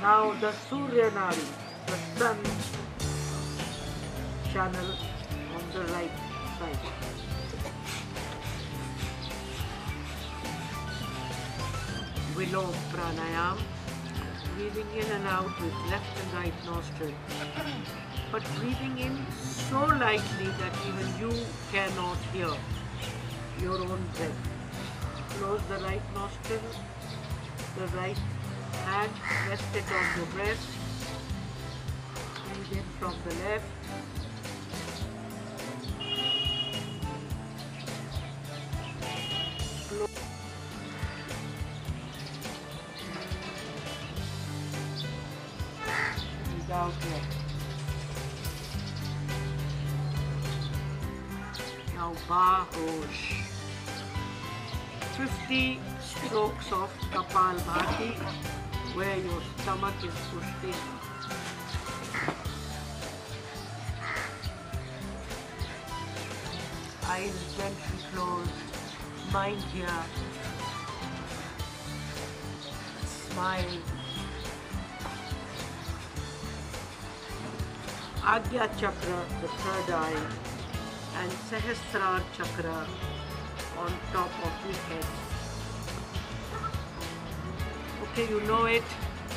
Now the Surya Nari, the sun channel on the right side. Below pranayam, breathing in and out with left and right nostril. But breathing in so lightly that even you cannot hear your own breath. Close the right nostril, the right hand, rest it on the breast, breathe in from the left, breathe out left. Now Bahosh, 50 strokes of Kapal Bhati, where your stomach is pushed in. Eyes gently closed, mind here. Smile. Agya Chakra, the third eye, and Sahasrara Chakra on top of the head. Okay, you know it.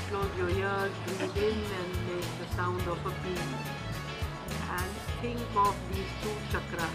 Close your ears, breathe in and make the sound of a bee. And think of these two chakras.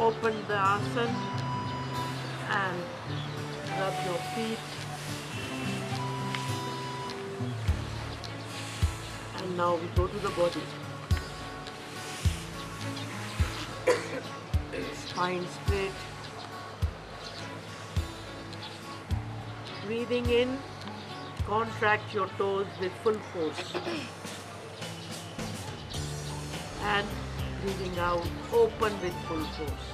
Open the asana and rub your feet. And now we go to the body. Spine straight. Breathing in, contract your toes with full force. And breathing out, open with full force.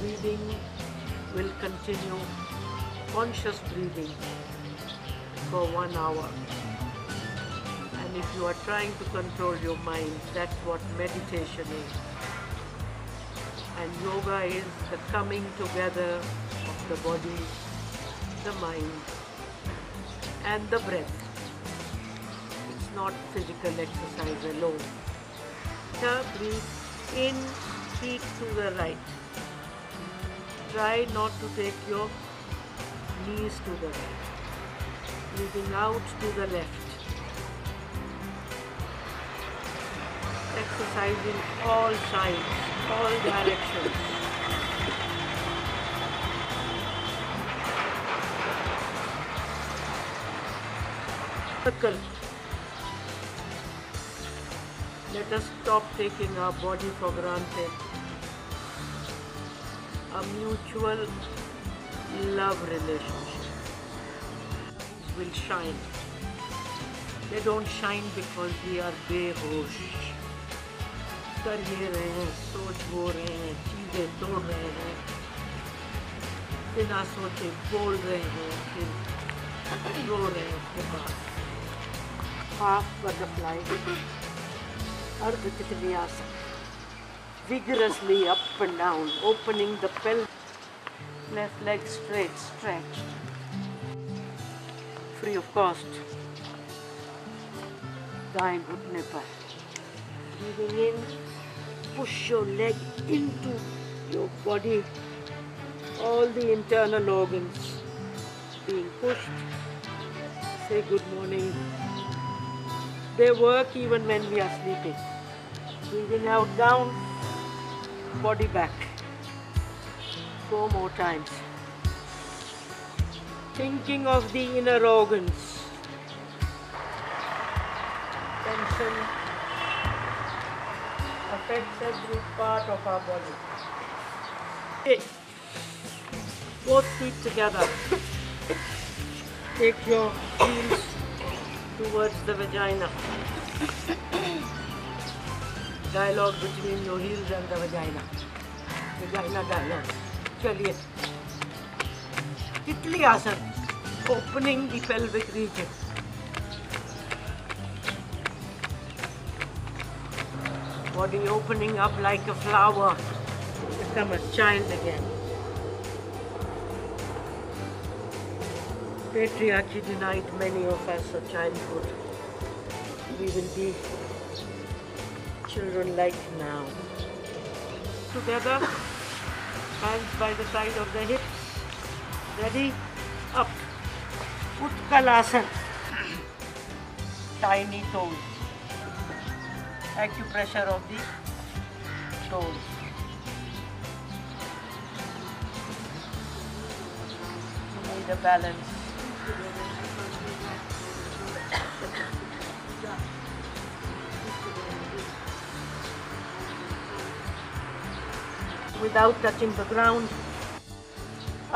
Breathing will continue, conscious breathing for 1 hour. And if you are trying to control your mind, that's what meditation is. And yoga is the coming together of the body, the mind, and the breath. Not physical exercise alone. Now breathe in, feet to the right. Try not to take your knees to the right. Breathing out to the left. Exercising all sides, all directions. Circle. Let us stop taking our body for granted. A mutual love relationship will shine. They don't shine because we are behosh. Kar ye rahe hain, soch ho rahe hain, cheezein tod rahe hain, bina soche bol rahe hain, phir ro rahe hain uske baad. Half butterfly. Ardha Chitta Vinyasa. Vigorously up and down, opening the pelvis. Left leg straight, stretched. Free of cost. दाएं घुटने पर, breathing in, push your leg into your body, all the internal organs being pushed. Say good morning. They work even when we are sleeping. Breathing out, down, body back. 4 more times. Thinking of the inner organs. Tension affects every part of our body. Okay. Both feet together. Take your heels towards the vagina. Dialogue between your heels and the vagina. Vagina dialogue. Chaliye. Titli asana. Opening the pelvic region. Body opening up like a flower. Become a child again. Patriarchy denied many of us a childhood. We will be children like now. Together, hands by the side of the hips. Ready? Up. Utkalasana. Tiny toes. Acupressure of the toes. You need a balance. Without touching the ground.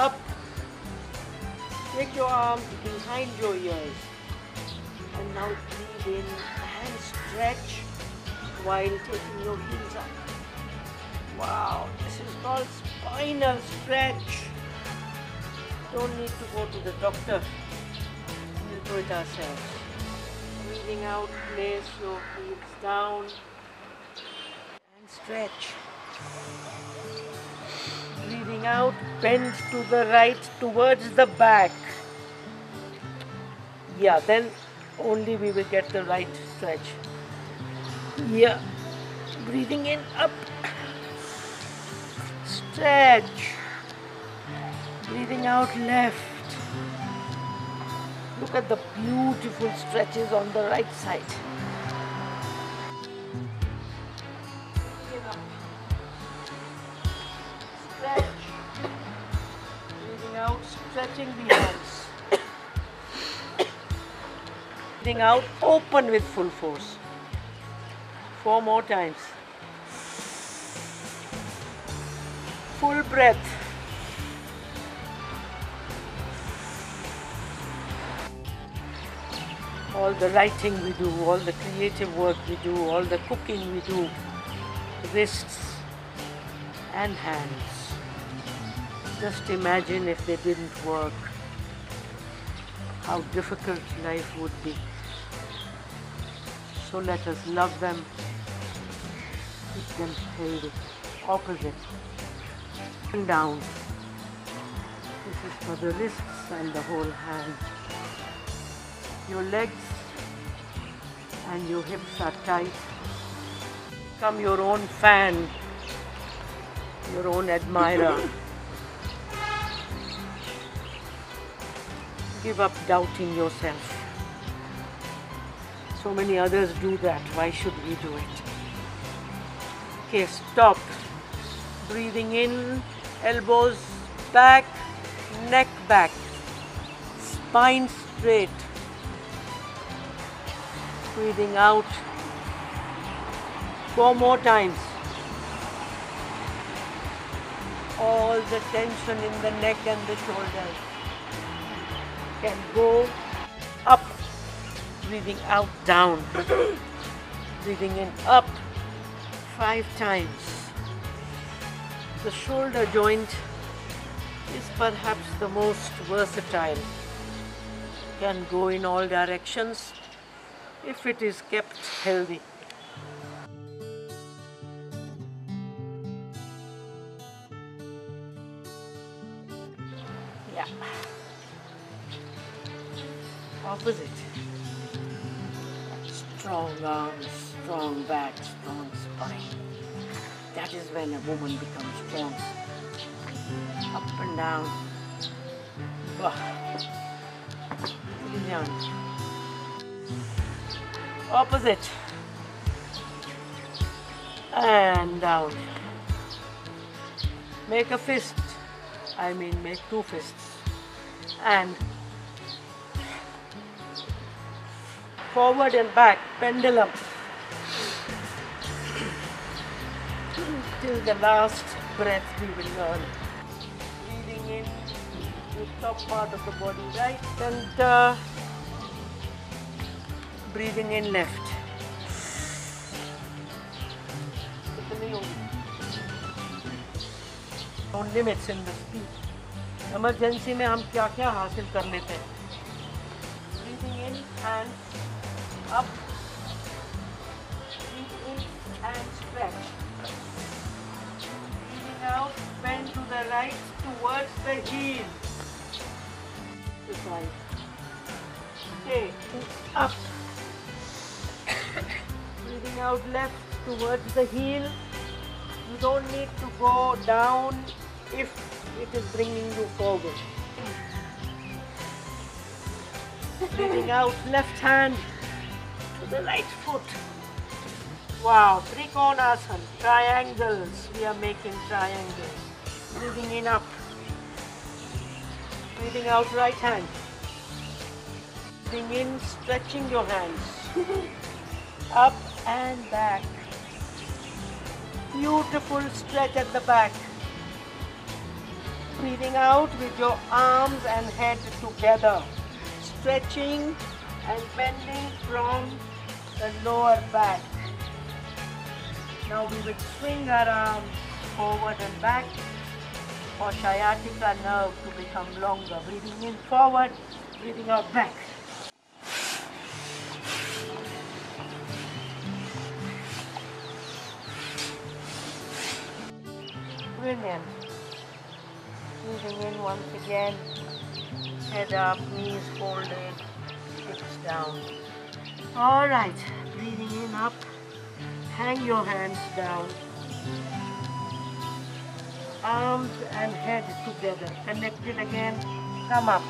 Up. Take your arms behind your ears. And now breathe in and stretch while taking your heels up. Wow, this is called spinal stretch. Don't need to go to the doctor. We'll do it ourselves. Breathing out, place your heels down and stretch. Breathing out, bend to the right towards the back. Yeah, then only we will get the right stretch. Yeah. Breathing in, up. Stretch. Breathing out, left. Look at the beautiful stretches on the right side. Stretch. Breathing out, stretching the arms. Breathing out, open with full force. 4 more times. Full breath. All the writing we do, all the creative work we do, all the cooking we do, wrists and hands. Just imagine if they didn't work, how difficult life would be. So let us love them, keep them healthy. Opposite, and down. This is for the wrists and the whole hand. Your legs and your hips are tight. Become your own fan, your own admirer. Give up doubting yourself. So many others do that. Why should we do it? Okay, stop. Breathing in, elbows back, neck back, spine straight. Breathing out. 4 more times. All the tension in the neck and the shoulders can go up. Breathing out, down. Breathing in, up. 5 times. The shoulder joint is perhaps the most versatile. Can go in all directions if it is kept healthy. Yeah. Opposite. strong arms, strong back, strong spine. That is when a woman becomes strong. Up and down. Opposite. And down. Make a fist. I mean make two fists. And forward and back, pendulum, till the last breath we will learn. Breathing in the top part of the body, right center, breathing in left. No limits in the speech. Emergency में हम क्या-क्या हासिल कर लेते हैं. Breathing in and up, breathe in and stretch. Breathing out, bend to the right towards the heel. To the right. Okay, up. Breathing out left towards the heel. You don't need to go down if it is bringing you forward. Breathing out, left hand to the right foot. Wow, Trikonasana, triangles. We are making triangles. Breathing in up. Breathing out, right hand. Breathing in, stretching your hands. Up and back. Beautiful stretch at the back. Breathing out with your arms and head together. Stretching and bending from the lower back. Now we will swing our arms forward and back for sciatica nerve to become longer. Breathing in forward, breathing out back. Brilliant. Breathing in once again, head up, knees folded, hips down. Alright, breathing in up, hang your hands down, arms and head together, connected again, come up.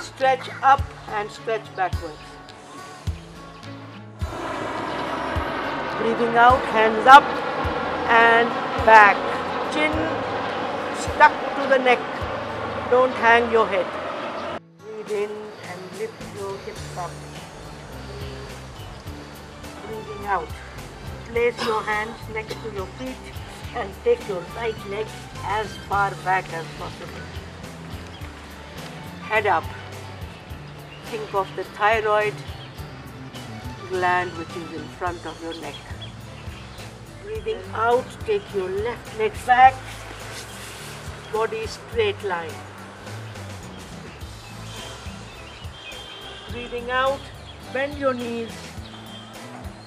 Stretch up and stretch backwards. Breathing out, hands up and back, chin stuck to the neck, don't hang your head. Breathe in and lift your hips up. Breathing out, place your hands next to your feet and take your right leg as far back as possible. Head up, think of the thyroid gland which is in front of your neck. Breathing out, take your left leg back, body straight line. Breathing out, bend your knees,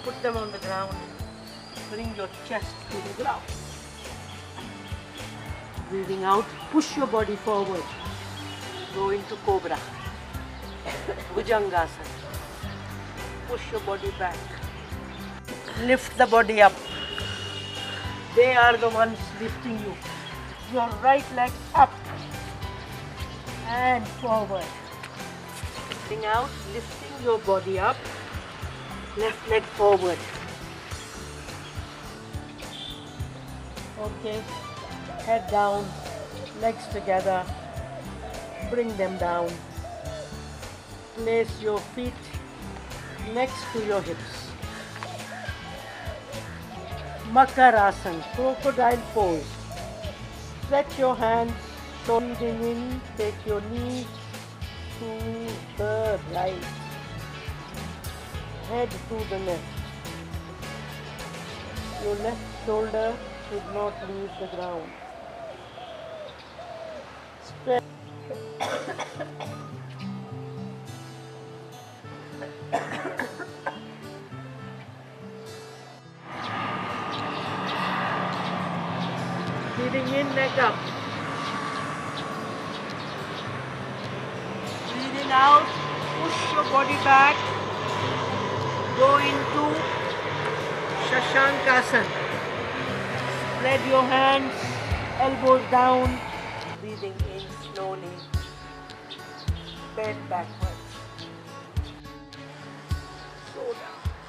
put them on the ground, bring your chest to the ground. Breathing out, push your body forward, go into cobra, Gujangasana, push your body back, lift the body up. They are the ones lifting you. Your right leg up and forward. Lifting out, lifting your body up. Left leg forward. Okay, head down, legs together. Bring them down. Place your feet next to your hips. Makarasana, crocodile pose. Stretch your hands, breathing in, take your knees to the right, head to the left. Your left shoulder should not leave the ground. Stretch. Breathing in, neck up. Breathing out, push your body back, go into Shankasana. Spread your hands, elbows down, breathing in slowly, bend backwards. Slow down.